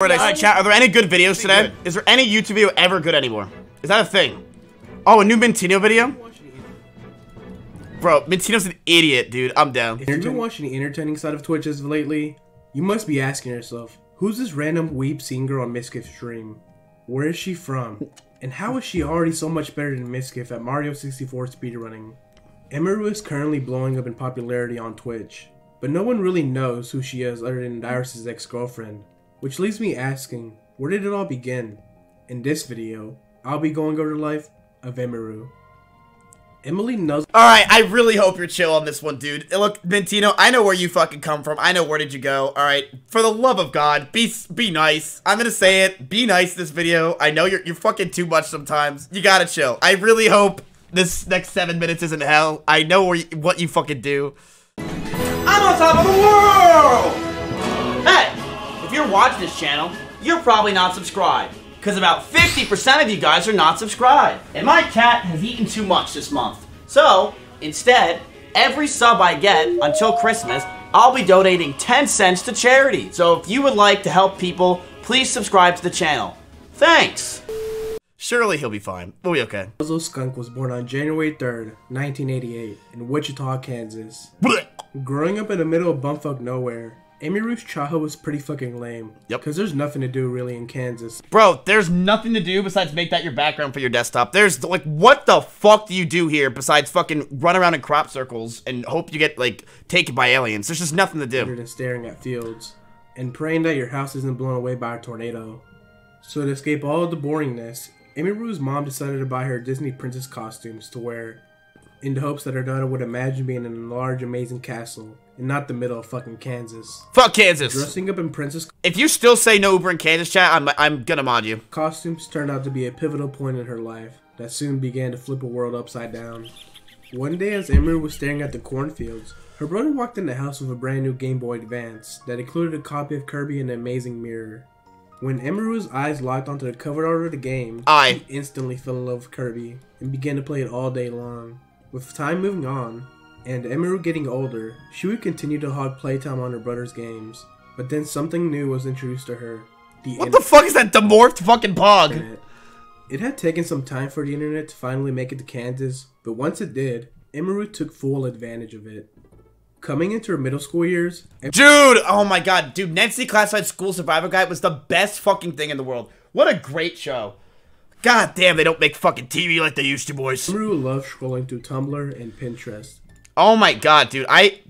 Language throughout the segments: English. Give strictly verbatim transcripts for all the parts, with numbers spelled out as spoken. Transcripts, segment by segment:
Alright, chat, are there any good videos today? Is there any YouTube video ever good anymore? Is that a thing? Oh, a new Mintino video? Bro, Mintino's an idiot, dude. I'm down. If you've been watching the entertaining side of Twitch as of lately, you must be asking yourself, who's this random weeb singer on Mizkif's stream? Where is she from? And how is she already so much better than Mizkif at Mario sixty-four speedrunning? Emiru is currently blowing up in popularity on Twitch, but no one really knows who she is other than Dyrus' ex-girlfriend. Which leaves me asking, where did it all begin? In this video, I'll be going over the life of Emiru. Emily knows- Alright, I really hope you're chill on this one, dude. Look, Mintino, I know where you fucking come from. I know where did you go. Alright, for the love of God, be be nice. I'm gonna say it. Be nice this video. I know you're, you're fucking too much sometimes. You gotta chill. I really hope this next seven minutes isn't hell. I know where you, what you fucking do. I'm on top of the world! Hey! If you're watching this channel, you're probably not subscribed, because about fifty percent of you guys are not subscribed. And my cat has eaten too much this month. So, instead, every sub I get until Christmas, I'll be donating ten cents to charity. So if you would like to help people, please subscribe to the channel. Thanks! Surely he'll be fine. We'll be okay. Puzzle Skunk was born on January third, nineteen eighty-eight, in Wichita, Kansas. Growing up in the middle of bumfuck nowhere, Emiru's childhood was pretty fucking lame. Yep. Because there's nothing to do really in Kansas. Bro, there's nothing to do besides make that your background for your desktop. There's, like, what the fuck do you do here besides fucking run around in crop circles and hope you get, like, taken by aliens? There's just nothing to do. Other than staring at fields and praying that your house isn't blown away by a tornado. So to escape all of the boringness, Emiru's mom decided to buy her Disney princess costumes to wear in the hopes that her daughter would imagine being in a large, amazing castle. And not the middle of fucking Kansas. Fuck Kansas! Dressing up in princess- If you still say no Uber in Kansas, chat, I'm, I'm gonna mod you. Costumes turned out to be a pivotal point in her life that soon began to flip a world upside down. One day, as Emiru was staring at the cornfields, her brother walked in the house with a brand new Game Boy Advance that included a copy of Kirby and an amazing mirror. When Emiru's eyes locked onto the cover art of the game, I she instantly fell in love with Kirby and began to play it all day long. With time moving on, and Emiru getting older, she would continue to hog playtime on her brother's games. But then something new was introduced to her. The what the fuck is that demorphed fucking pog? Internet. It had taken some time for the internet to finally make it to Kansas, but once it did, Emiru took full advantage of it. Coming into her middle school years- Em Dude! Oh my god, dude, Nancy Classified School Survival Guide was the best fucking thing in the world. What a great show. God damn, they don't make fucking T V like they used to, boys. Emiru loved scrolling through Tumblr and Pinterest. Oh my god, dude, I,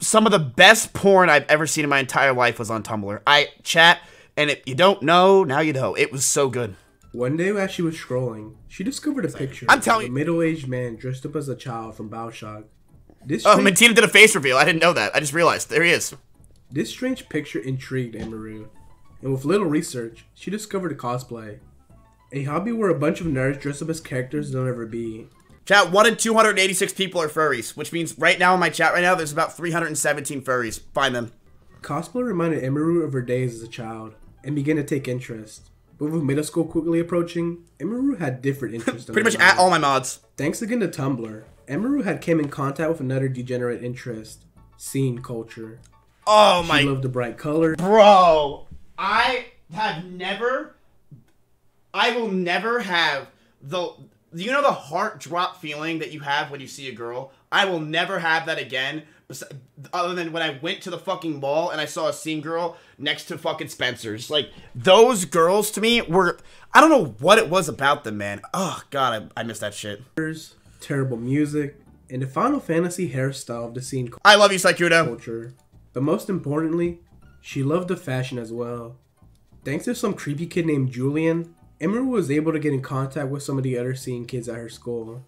some of the best porn I've ever seen in my entire life was on Tumblr. I chat, and if you don't know, now you know. It was so good. One day as she was scrolling, she discovered a picture I'm telling of a middle-aged man dressed up as a child from Bioshock. This oh, Mintino did a face reveal. I didn't know that. I just realized. There he is. This strange picture intrigued Emiru, and with little research, she discovered a cosplay. A hobby where a bunch of nerds dressed up as characters they'll never be. Chat, one in two hundred eighty-six people are furries, which means right now in my chat right now, there's about three hundred seventeen furries. Find them. Cosplay reminded Emiru of her days as a child, and began to take interest. But with middle school quickly approaching, Emiru had different interests. Pretty much at all my mods. Thanks again to Tumblr, Emiru had came in contact with another degenerate interest, scene culture. Oh my- She loved the bright colors. Bro, I have never, I will never have the- You know the heart drop feeling that you have when you see a girl? I will never have that again, other than when I went to the fucking mall and I saw a scene girl next to fucking Spencer's. Like, those girls to me were... I don't know what it was about them, man. Oh, God, I, I miss that shit. Terrible music, and the Final Fantasy hairstyle of the scene culture. I love you, Saikudo. Culture. But most importantly, she loved the fashion as well. Thanks to some creepy kid named Julian, Emiru was able to get in contact with some of the other scene kids at her school.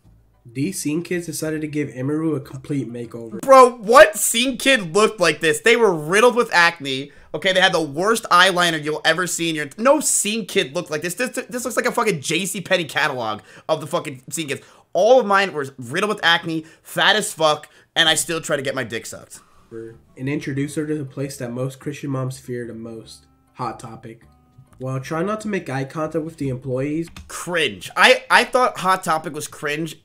These scene kids decided to give Emiru a complete makeover. Bro, what scene kid looked like this? They were riddled with acne. Okay, they had the worst eyeliner you'll ever see in your... No scene kid looked like this. This, this looks like a fucking J C Penney catalog of the fucking scene kids. All of mine were riddled with acne, fat as fuck, and I still try to get my dick sucked. And introduce her to the place that most Christian moms fear the most. Hot Topic. While trying not to make eye contact with the employees. Cringe. I, I thought Hot Topic was cringe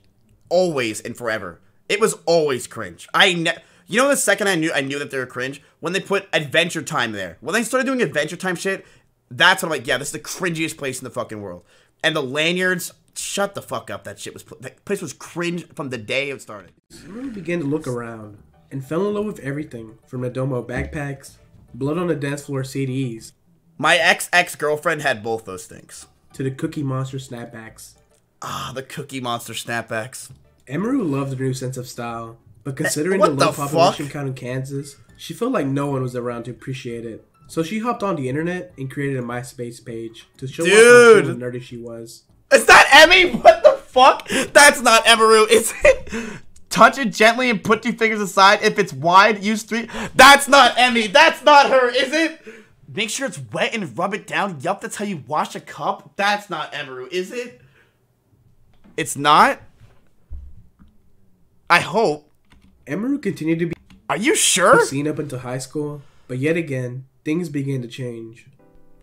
always and forever. It was always cringe. I ne You know the second I knew I knew that they were cringe? When they put Adventure Time there. When they started doing Adventure Time shit, That's when I'm like, yeah, this is the cringiest place in the fucking world. And the lanyards, shut the fuck up. That shit was, that place was cringe from the day it started. I really began to look around and fell in love with everything from the Domo backpacks, blood on the dance floor C Ds. My ex-ex-girlfriend had both those things. To the Cookie Monster snapbacks. Ah, the Cookie Monster snapbacks. Emiru loved the new sense of style, but considering the low population count in Kansas, she felt like no one was around to appreciate it. So she hopped on the internet and created a MySpace page to show off how nerdy she was. Is that Emmy? What the fuck? That's not Emiru, is it? Touch it gently and put two fingers aside. If it's wide, use three. That's not Emmy. That's not her, is it? Make sure it's wet and rub it down. Yup, that's how you wash a cup. That's not Emiru, is it? It's not? I hope. Emiru continued to be... Are you sure? ...seen up until high school, but yet again, things began to change.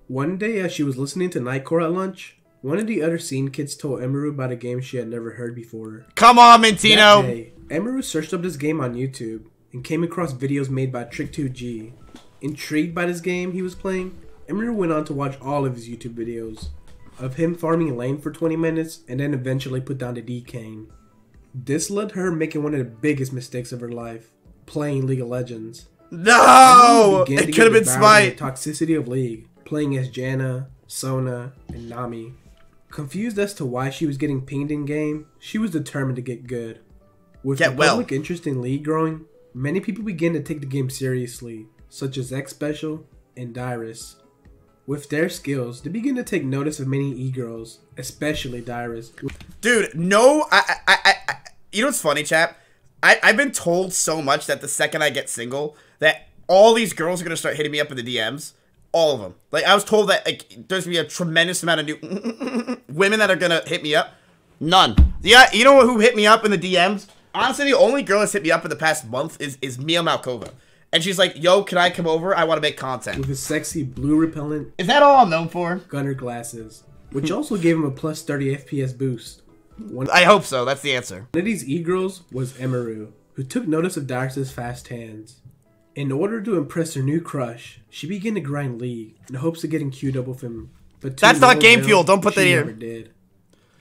One day, as she was listening to Nightcore at lunch, one of the other scene kids told Emiru about a game she had never heard before. Come on, Mintino! Emiru searched up this game on YouTube and came across videos made by Trick two G. Intrigued by this game he was playing, Emiru went on to watch all of his YouTube videos of him farming lane for twenty minutes and then eventually put down the D cane. This led her making one of the biggest mistakes of her life, playing League of Legends. No! It could have been Smite! Toxicity of League, playing as Janna, Sona, and Nami. Confused as to why she was getting pinged in game, she was determined to get good. With get the well. public interest in League growing, many people began to take the game seriously, such as X Special and Dyrus. With their skills, they began to take notice of many e-girls, especially Dyrus. Dude, no, I, I, I, I, you know what's funny, chap? I, I've been told so much that the second I get single, that all these girls are gonna start hitting me up in the D Ms. All of them. Like, I was told that, like, there's gonna be a tremendous amount of new women that are gonna hit me up. None. Yeah, you know who hit me up in the D Ms? Honestly, the only girl that's hit me up in the past month is, is Mia Malkova. And she's like, yo, can I come over? I want to make content. With his sexy blue repellent. Is that all I'm known for? Gunner glasses. Which also gave him a plus thirty F P S boost. One I hope so. That's the answer. One of these e-girls was Emiru, who took notice of Dyrus' fast hands. In order to impress her new crush, she began to grind League in hopes of getting queued up with him. But that's not game fuel. Don't put that in. She never did.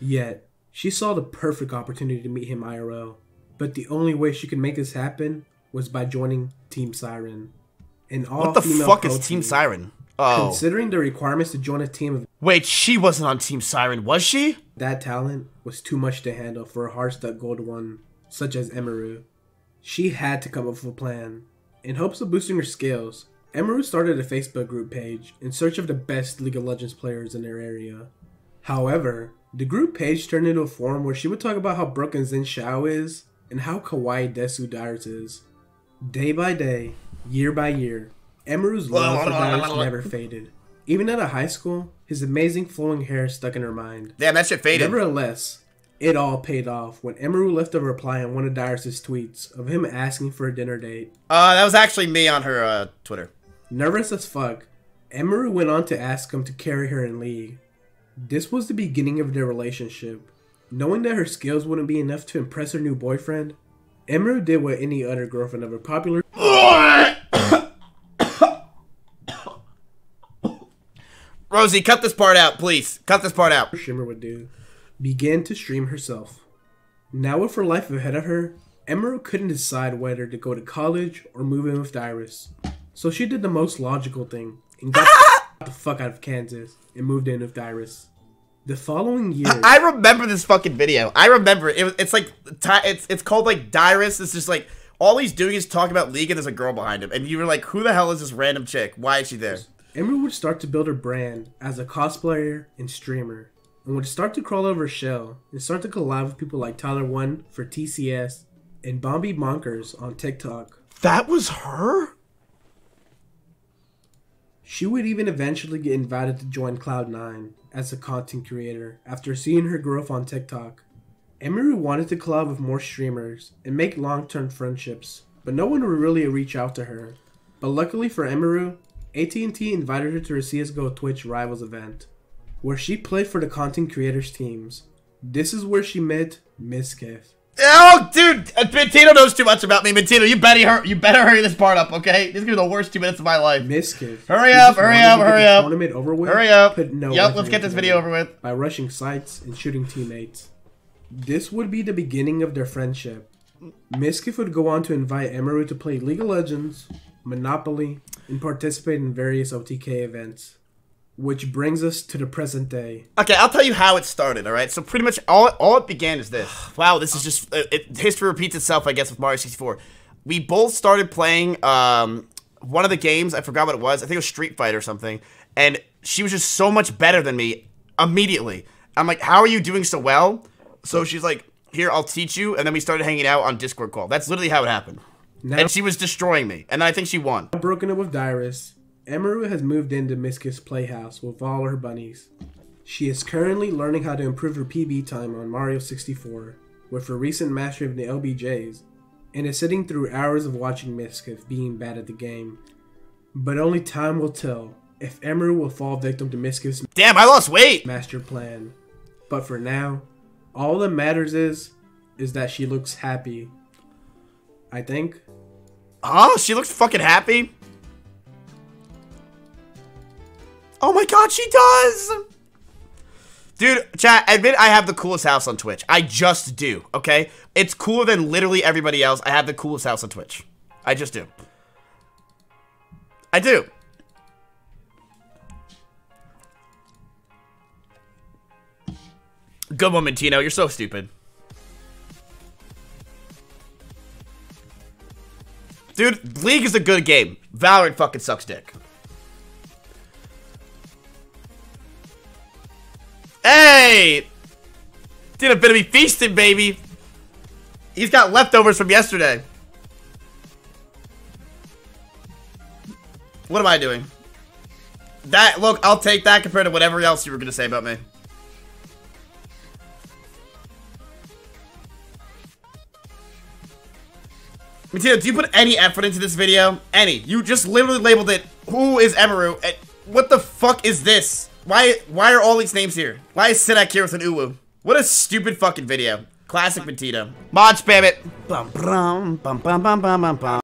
Yet, she saw the perfect opportunity to meet him I R L. But the only way she could make this happen was by joining Team Siren. And all what the fuck is Team Siren? Oh. Considering the requirements to join a team of... Wait, she wasn't on Team Siren, was she? That talent was too much to handle for a hard-stuck gold one, such as Emiru. She had to come up with a plan. In hopes of boosting her skills, Emiru started a Facebook group page in search of the best League of Legends players in their area. However, the group page turned into a forum where she would talk about how broken Xin Xiao is and how kawaii Desu Dyrus is. Day by day, year by year, Emiru's love for Dyrus never faded. Even out of high school, his amazing flowing hair stuck in her mind. Damn, that shit faded. Nevertheless, it all paid off when Emiru left a reply on one of Dyrus' tweets of him asking for a dinner date. Uh, that was actually me on her uh, Twitter. Nervous as fuck, Emiru went on to ask him to carry her in League. This was the beginning of their relationship. Knowing that her skills wouldn't be enough to impress her new boyfriend, Emiru did what any other girlfriend of a popular... Rosie, cut this part out, please. Cut this part out. Shimmer would do. Began to stream herself. Now with her life ahead of her, Emiru couldn't decide whether to go to college or move in with Dyrus. So she did the most logical thing and got the fuck out of Kansas and moved in with Dyrus. The following year... I remember this fucking video. I remember it. It's like... It's, it's called like Dyrus. It's just like... All he's doing is talking about League and there's a girl behind him. And you were like, who the hell is this random chick? Why is she there? Emiru would start to build her brand as a cosplayer and streamer, and would start to crawl over shell and start to collab with people like Tyler one for T C S and Bombi Bonkers on TikTok. That was her? She would even eventually get invited to join Cloud nine as a content creator after seeing her growth on TikTok. Emiru wanted to collab with more streamers and make long-term friendships, but no one would really reach out to her. But luckily for Emiru, A T and T invited her to her C S G O Twitch Rivals event, where she played for the content creators teams. This is where she met Mizkif, Oh, dude, Mintino knows too much about me. Mintino, you better hurry, you better hurry this part up, okay? This is gonna be the worst two minutes of my life. Mizkif. Hurry up, hurry up, hurry up. Tournament over with. Hurry up. Put no yep, let's get this video over with. By rushing sites and shooting teammates, this would be the beginning of their friendship. Mizkif would go on to invite Emiru to play League of Legends, Monopoly, and participate in various O T K events. Which brings us to the present day. Okay, I'll tell you how it started, all right? So pretty much all, all it began is this. Wow, this is just... It, it, history repeats itself, I guess, with Mario sixty-four. We both started playing um, one of the games. I forgot what it was. I think it was Street Fighter or something. And she was just so much better than me immediately. I'm like, how are you doing so well? So she's like, here, I'll teach you. And then we started hanging out on Discord call. That's literally how it happened. Now, and she was destroying me. And I think she won. I've broken up with Dyrus. Emiru has moved into Mizkif's playhouse with all her bunnies. She is currently learning how to improve her P B time on Mario sixty-four with her recent mastery of the L B Js, and is sitting through hours of watching Mizkif being bad at the game. But only time will tell if Emiru will fall victim to Mizkif's Damn, I lost weight! master plan. But for now, all that matters is, is that she looks happy. I think. Oh, she looks fucking happy? Oh my god, she does! Dude, chat, I admit I have the coolest house on Twitch. I just do, okay? It's cooler than literally everybody else. I have the coolest house on Twitch. I just do. I do. Good one, Mintino. You're so stupid. Dude, League is a good game. Valorant fucking sucks dick. Hey! Did a bit of me feasting, baby. He's got leftovers from yesterday. What am I doing? That, look, I'll take that compared to whatever else you were going to say about me. Mintino, do you put any effort into this video? Any. You just literally labeled it, who is Emiru? And what the fuck is this? Why why are all these names here? Why is Sidak here with an uwu? What a stupid fucking video. Classic Mintino. Mod spam it. Bum, bum, bum, bum, bum, bum, bum.